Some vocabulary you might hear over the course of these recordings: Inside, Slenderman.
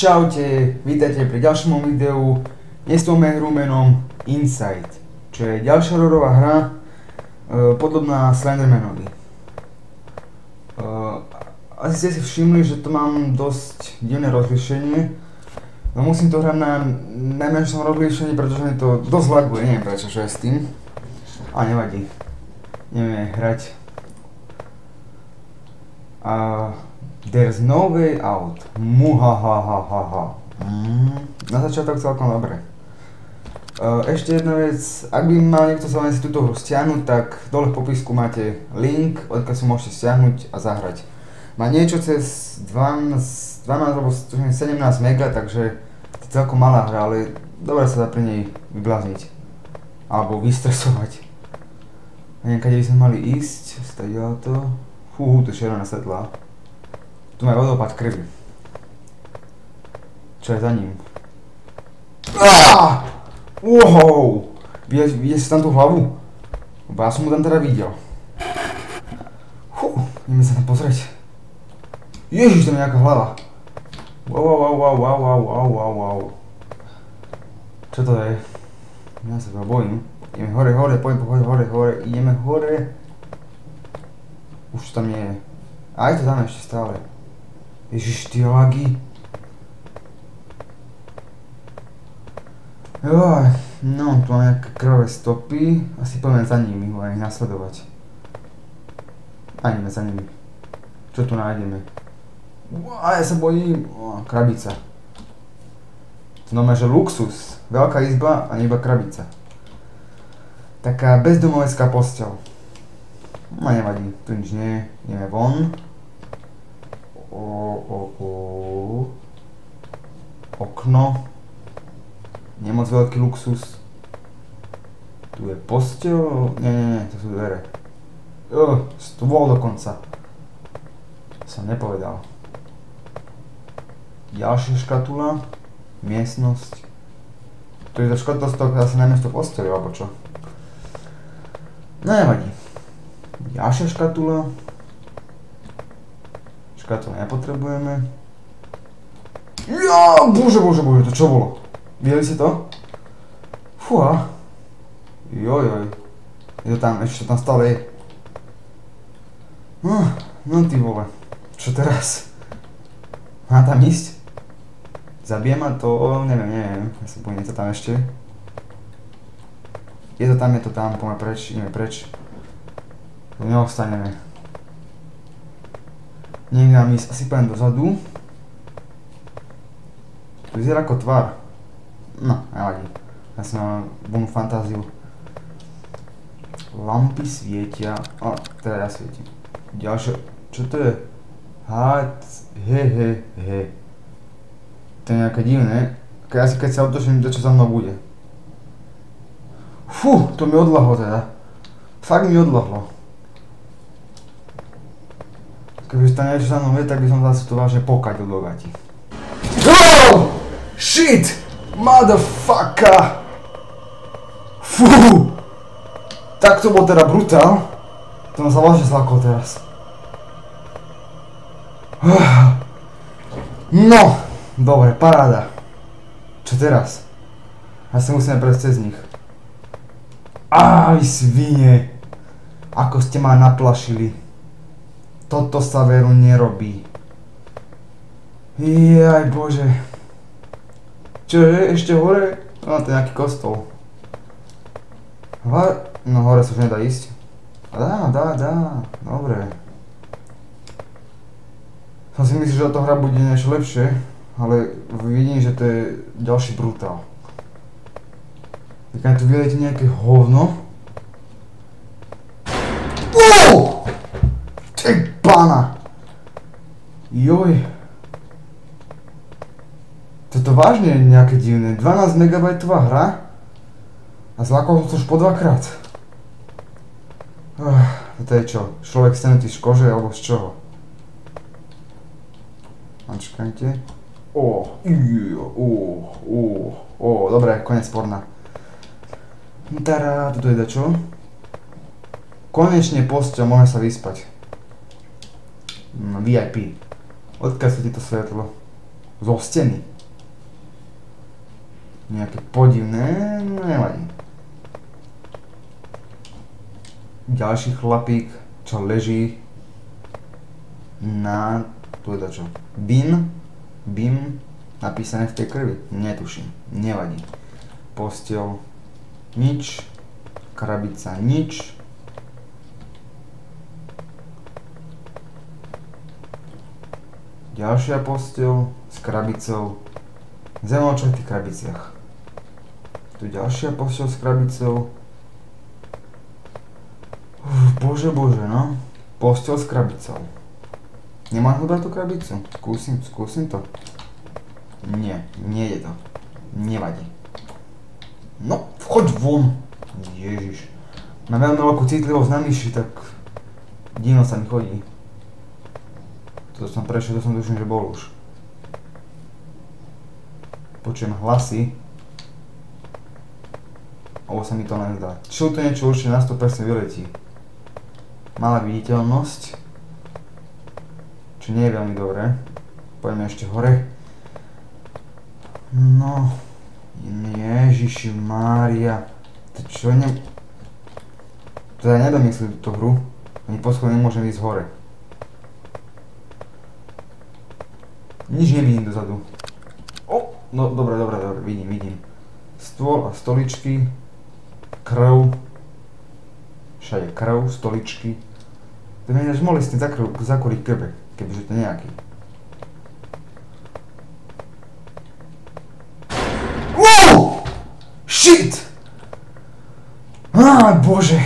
Čaute, vítajte pri ďalšom videu. Dnes to hru menom Inside, čo je ďalšia hororová hra podobná Slendermanovi. Asi ste si všimli, že to mám dosť divné rozlíšenie. Musím to hrať na najmenšom rozlíšení, pretože mi to dosť laguje, neviem prečo, čo je s tým. A nevadí, neviem hrať. There's no way out. Muhahahahaha. Na začiatok celkom dobre. Ešte jedna vec, ak by mal niekto sa len si túto hru stiahnuť, tak dole v popisku máte link, odkiaľ si môžete stiahnuť a zahrať. Má niečo cez 12 alebo 17 mega, takže to je celkom malá hra, ale dobre sa dá pri nej vyblázniť. Alebo vystresovať. Neviem, kde by sme mali ísť, stadiaľ to. Fúhú, to je červená svetlá. Tu majú vodopád krvi. Čo je za ním? Aaaaah! Wow! Vidíte si tam tú hlavu? Lebo ja som mu tam teda videl. Fú, ideme sa tam pozrieť. Ježiš, tam je nejaká hlava. Wow. Čo to je? Ja sa teda bojím. Ideme hore, poďme hore, ideme hore. Už tam je... A je to tam ešte stále. Ježiš, ty lagy. No, tu mám nejaké krvavé stopy. Asi poďme za nimi, budeme ich nasledovať. A ideme za nimi. Čo tu nájdeme? Ja sa bojím. Krabica. To znamená, že luxus. Veľká izba a iba krabica. Taká bezdomovecká posteľ. No nevadí, tu nič nie, ideme von. Okno. Nemoc veľký luxus. Tu je posteľ. Nie, to sú dvere. Stôl dokonca. Som nepovedal. Ďalšia škatula. Miestnosť. Tu je to škatula, to je asi najmiesto posteľu, alebo čo? No nevadí. Ďalšia škatula. Škatula nepotrebujeme. Bože, to čo bolo? Videli ste to? Fúha. Jojoj. Je to tam, ešte tam stále je. No ty vole. Čo teraz? Má tam ísť? Zabije ma to? Neviem. Ja sa bojím, je to tam ešte. Je to tam, poďme preč, ideme preč. Tu neostaneme. Niekde mám ísť, asi poviem dozadu. Tu vyzerá ako tvar. No, nevadí. Ja som mám vonú fantáziu. Lampy svietia. Teda ja svietim. Ďalšie, čo to je? To je nejaké divné. Asi keď sa otočím, to čo za mnou bude. Fú, to mi odľahlo teda. Fakt mi odľahlo. Kebyže tam niečo za mnou je, tak by som zase to vážne pokaď od logati. Wow! Shit! Motherfucker! Fú! Tak to bol teda brutál. To ma sa vážne zlákol teraz. No! Dobre, paráda. Čo teraz? Ja si musíme prejsť cez nich. Aj svine! Ako ste ma naplašili. Toto sa veru nerobí. Jaj bože. Čo je? Ešte hore? To je nejaký kostol. No hore sa už nedá ísť. Dá. Dobre. Som si myslel, že táto hra bude niečo lepšie, ale vidím, že to je ďalší brutál. Tak tu vidíte nejaké hovno. Pána! Joj! Toto vážne je nejaké divné. 12 megabajtová hra a zlákol som to už po dvakrát. Toto je čo? Človek stenutý z kože alebo z čoho? Počkajte. Dobre, konec porna. Tará, toto je dačo? Konečne posteľ, môžem sa vyspať. VIP. Odkiaľ svieti to svetlo? wzdłuż ściany. Nejaké podivné, no nevadí. Ďalší chlapík, čo leží na, tu je to čo, BIM, napísané v tej krvi, netuším, nevadí. Posteľ, nič, krabica, nič. Ďalšia posteľ s krabicou, zemoček v tých krabiciach. Tu ďalšia posteľ s krabicou. Bože, bože, no. Posteľ s krabicou. Nemám ho dať tú krabicu? Skúsim to. Nie, nie je to. Nevadí. No, choď von. Ježiš. Na veľmi veľkú citlivosť na myši, tak divno sa mi chodí. To som prešiel, to som tuším, že bol už. Počujem hlasy. Ovo sa mi to len zdá. Čo to niečo určite na 100% vyletí. Malá viditeľnosť, čo nie je veľmi dobré. Poďme ešte hore. No, Ježiši Mária, to čo ne... To ja nedomyslím túto hru, ani po schode nemôžem ísť hore. Nič nevidím dozadu. O, no dobre, vidím. Stôl a stoličky, krv, všade krv, stoličky. To mi než mohli s tým zakoriť krbe, kebyže to nejaký. Wow! Shit! Á, bože!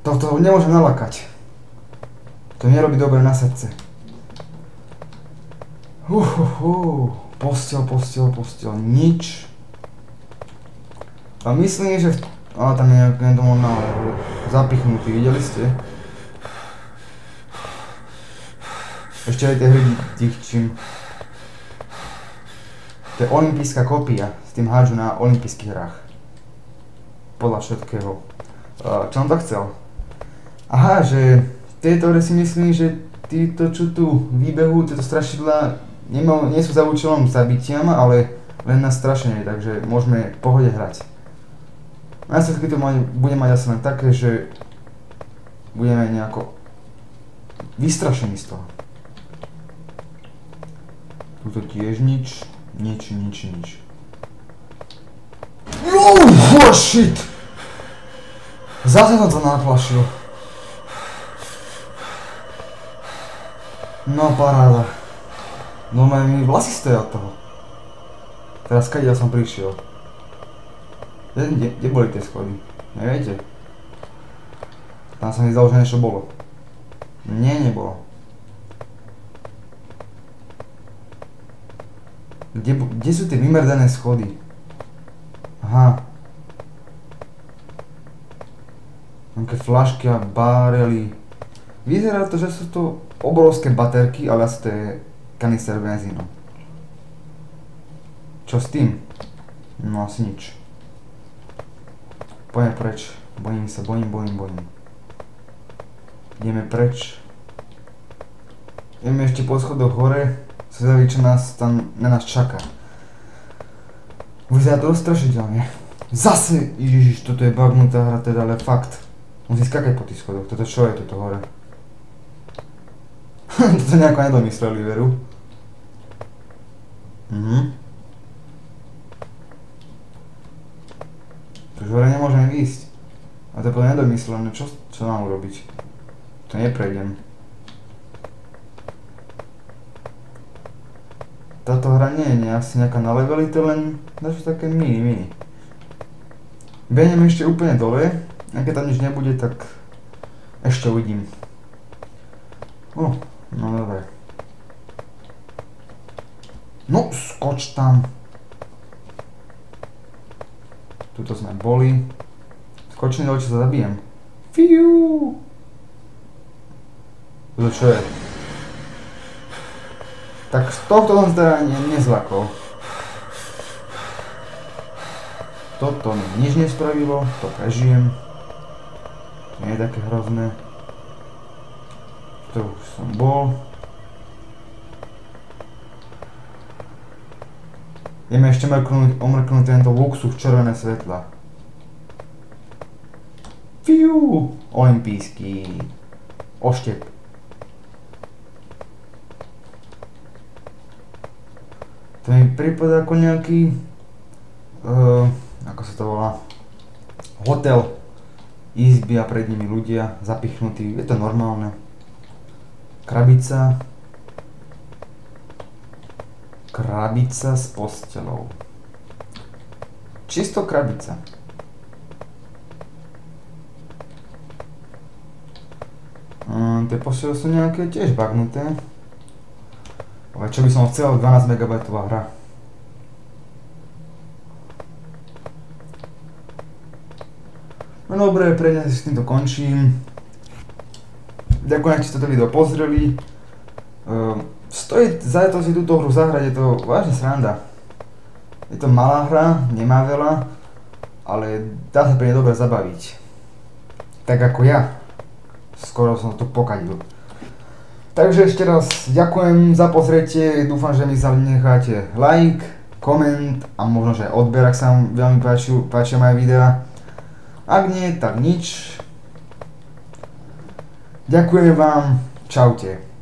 Toto nemôžem nalakať. To nerobí dobre na srdce. Posteľ, nič. A myslím, že... Ale tam je nejaké domovná zapichnutý, videli ste? Ešte aj tie hry tichčím. To je olympijská kopia, s tým hádžu na olympijských hrách. Podľa všetkého. Čo on to chcel? Aha, že v tejto hre si myslím, že títo čo tu výbehu, tieto strašidlá nie sú za účelom zabitiam, ale len na strašenie, takže môžeme v pohode hrať. Následky to bude mať asi len také, že budeme nejako vystrašení z toho. Tuto tiež nič. Oh shit! Zase som to naplašil. No paráda. No mi vlasy stoja od toho. Teraz keď ja som prišiel. Kde boli tie schody? Neviete? Tam sa mi zdalo, že niečo bolo. Nie, nebolo. Kde sú tie vymrdané schody? Aha. Nejaké flašky a barely. Vyzerá to, že sú to obrovské baterky, ale asi to je kanister benzínu. Čo s tým? No asi nič. Poďme preč, bojím sa. Ideme preč. Ideme ešte po schodoch hore, som zvedavý, čo nás tam na nás čaká. Vyzerá to strašidelne. Zase, ježiš, toto je bagnutá hra teda, ale fakt. Musím skákať po tých schodoch, toto čo je toto hore? Toto nejako nedomysleli, veru. Už hore nemôžem ísť. A to je podľa nedomyslené, čo mám urobiť? To neprejdem. Táto hra nie je asi nejaká na levely, to len dačo také mini. Behneme ešte úplne dole, a keď tam nič nebude, tak ešte uvidím. No dobre. No, skoč tam. Tuto sme boli. Skočím do oči, sa zabijem. Fiu! Toto čo je? Tak z tohto som teda nezlakol. Toto mi nič nespravilo, to prežijem. To nie je také hrozné. Tu už som bol. Ja jeszcze omrknąć ten do luksów czerwone svetla. Fiu! Olimpijski oszczep. To mi pripada jako nejaký ako sa to volá, hotel, izby a pred nimi ľudia zapichnutí, je to normálne. Krabica. Krabica s postelou. Čisto krabica. Tie postele sú nejaké tiež bagnuté. Ale čo by som chcel, 12 MB hra. No dobre, pre dnes s týmto končím. Ďakujem, ak ste toto video pozreli. Stojí za to si túto hru zahrať, je to vážne sranda. Je to malá hra, nemá veľa, ale dá sa pre nej dobre zabaviť. Tak ako ja. Skoro som to pokadil. Takže ešte raz ďakujem za pozretie, dúfam, že mi zanecháte like, koment a možno že aj odber, ak sa vám veľmi páčia moje videá. Ak nie, tak nič. Ďakujem vám, čaute.